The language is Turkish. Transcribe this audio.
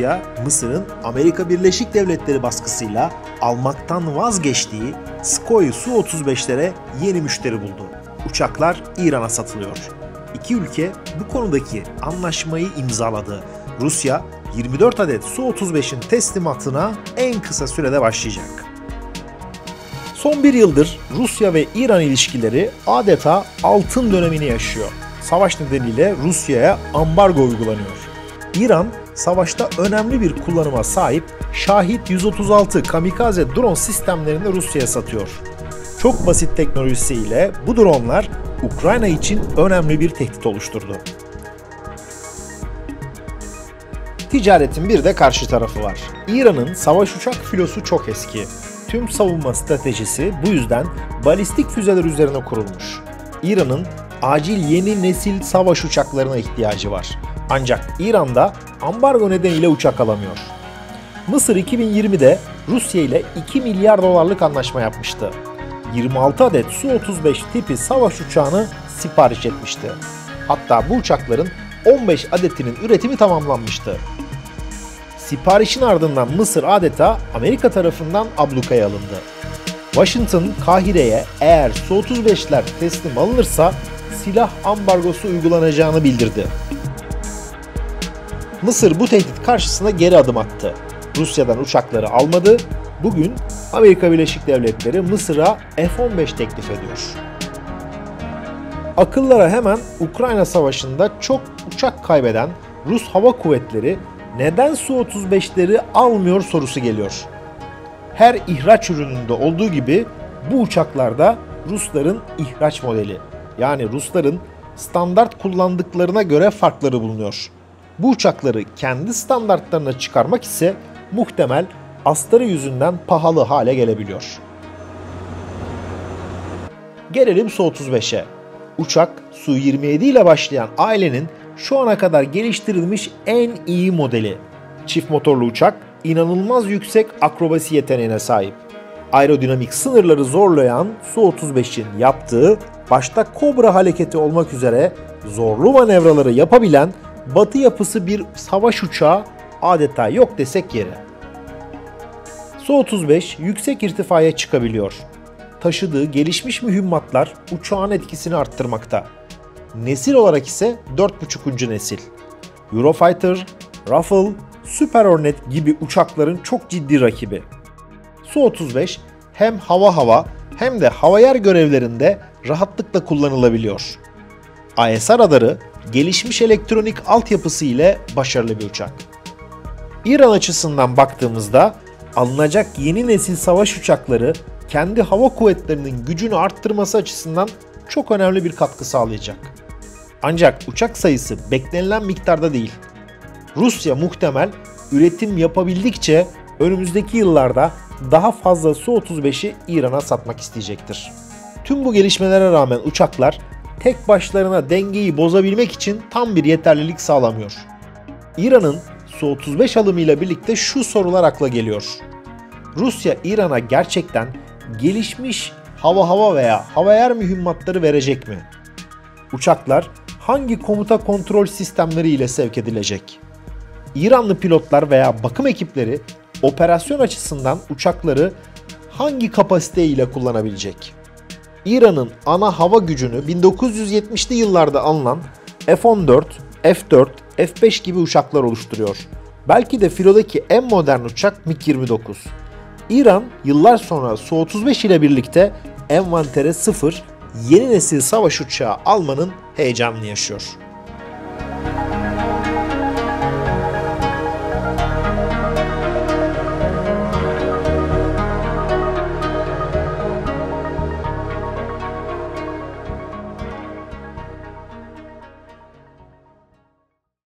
Rusya, Mısır'ın Amerika Birleşik Devletleri baskısıyla almaktan vazgeçtiği Skoy Su-35'lere yeni müşteri buldu. Uçaklar İran'a satılıyor. İki ülke bu konudaki anlaşmayı imzaladı. Rusya, 24 adet Su-35'in teslimatına en kısa sürede başlayacak. Son bir yıldır Rusya ve İran ilişkileri adeta altın dönemini yaşıyor. Savaş nedeniyle Rusya'ya ambargo uygulanıyor. İran, savaşta önemli bir kullanıma sahip Şahit 136 kamikaze drone sistemlerini Rusya'ya satıyor. Çok basit teknolojisiyle bu dronelar Ukrayna için önemli bir tehdit oluşturdu. Ticaretin bir de karşı tarafı var. İran'ın savaş uçak filosu çok eski. Tüm savunma stratejisi bu yüzden balistik füzeler üzerine kurulmuş. İran'ın acil yeni nesil savaş uçaklarına ihtiyacı var. Ancak İran'da ambargo nedeniyle uçak alamıyor. Mısır 2020'de Rusya ile 2 milyar dolarlık anlaşma yapmıştı. 26 adet Su-35 tipi savaş uçağını sipariş etmişti. Hatta bu uçakların 15 adetinin üretimi tamamlanmıştı. Siparişin ardından Mısır adeta Amerika tarafından ablukaya alındı. Washington, Kahire'ye eğer Su-35'ler teslim alınırsa silah ambargosu uygulanacağını bildirdi. Mısır bu tehdit karşısında geri adım attı. Rusya'dan uçakları almadı. Bugün Amerika Birleşik Devletleri Mısır'a F-15 teklif ediyor. Akıllara hemen Ukrayna Savaşı'nda çok uçak kaybeden Rus Hava Kuvvetleri neden Su-35'leri almıyor sorusu geliyor. Her ihraç ürününde olduğu gibi bu uçaklarda Rusların ihraç modeli, yani Rusların standart kullandıklarına göre farkları bulunuyor. Bu uçakları kendi standartlarına çıkarmak ise muhtemel astarı yüzünden pahalı hale gelebiliyor. Gelelim Su-35'e. Uçak Su-27 ile başlayan ailenin şu ana kadar geliştirilmiş en iyi modeli. Çift motorlu uçak inanılmaz yüksek akrobasi yeteneğine sahip. Aerodinamik sınırları zorlayan Su-35'in yaptığı, başta kobra hareketi olmak üzere zorlu manevraları yapabilen batı yapısı bir savaş uçağı adeta yok desek yeri. Su-35 yüksek irtifaya çıkabiliyor. Taşıdığı gelişmiş mühimmatlar uçağın etkisini arttırmakta. Nesil olarak ise 4.5. nesil. Eurofighter, Rafale, Super Hornet gibi uçakların çok ciddi rakibi. Su-35 hem hava hem de hava-yer görevlerinde rahatlıkla kullanılabiliyor. AESA radarı gelişmiş elektronik altyapısı ile başarılı bir uçak. İran açısından baktığımızda alınacak yeni nesil savaş uçakları kendi hava kuvvetlerinin gücünü arttırması açısından çok önemli bir katkı sağlayacak. Ancak uçak sayısı beklenilen miktarda değil. Rusya muhtemel üretim yapabildikçe önümüzdeki yıllarda daha fazla Su-35'i İran'a satmak isteyecektir. Tüm bu gelişmelere rağmen uçaklar tek başlarına dengeyi bozabilmek için tam bir yeterlilik sağlamıyor. İran'ın Su-35 alımıyla birlikte şu sorular akla geliyor. Rusya İran'a gerçekten gelişmiş hava veya hava-yer mühimmatları verecek mi? Uçaklar hangi komuta kontrol sistemleri ile sevk edilecek? İranlı pilotlar veya bakım ekipleri operasyon açısından uçakları hangi kapasite ile kullanabilecek? İran'ın ana hava gücünü 1970'li yıllarda alınan F-14, F-4, F-5 gibi uçaklar oluşturuyor. Belki de filodaki en modern uçak MiG-29. İran yıllar sonra Su-35 ile birlikte envantere sıfır yeni nesil savaş uçağı almanın heyecanını yaşıyor.